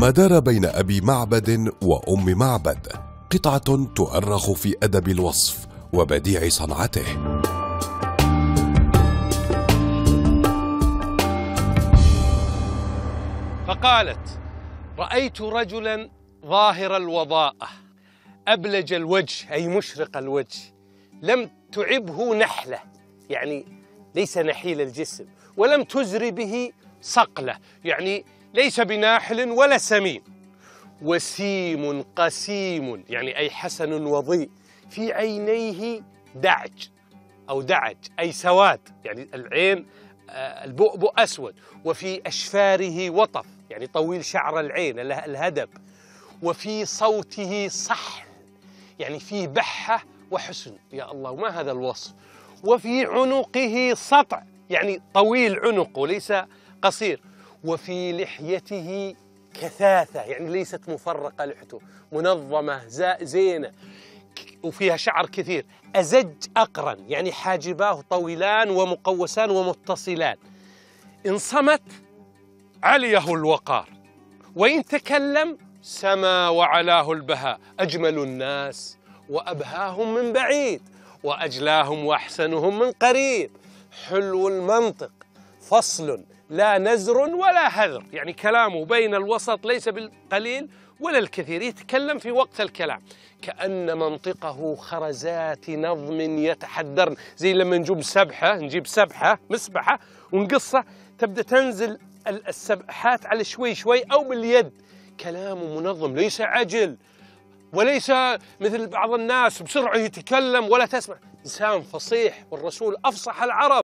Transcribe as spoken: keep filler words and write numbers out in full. ما دار بين أبي معبد وأم معبد قطعة تؤرخ في أدب الوصف وبديع صنعته. فقالت: رأيت رجلا ظاهر الوضاءة أبلج الوجه، أي مشرق الوجه، لم تعبه نحلة، يعني ليس نحيل الجسم، ولم تزر به صقلة، يعني ليس بناحل ولا سمين، وسيم قسيم، يعني أي حسن وضيء، في عينيه دعج أو دعج أي سواد، يعني العين البؤبؤ أسود، وفي أشفاره وطف، يعني طويل شعر العين الهدب، وفي صوته صحن، يعني فيه بحة وحسن. يا الله، ما هذا الوصف! وفي عنقه سطع، يعني طويل عنقه ليس قصير، وفي لحيته كثاثة، يعني ليست مفرقة، لحيته منظمة زينة وفيها شعر كثير. أزج أقرن، يعني حاجباه طويلان ومقوسان ومتصلان. إن صمت عليه الوقار، وإن تكلم سما وعلاه البهاء. أجمل الناس وأبهاهم من بعيد، وأجلاهم وأحسنهم من قريب. حلو المنطق، فصل لا نزر ولا هذر، يعني كلامه بين الوسط، ليس بالقليل ولا الكثير، يتكلم في وقت الكلام، كأن منطقه خرزات نظم يتحدرن. زي لما نجيب سبحة نجيب سبحة مسبحة ونقصها، تبدأ تنزل السبحات على شوي شوي أو باليد. كلامه منظم، ليس عجل وليس مثل بعض الناس بسرعة يتكلم ولا تسمع. إنسان فصيح، والرسول أفصح العرب.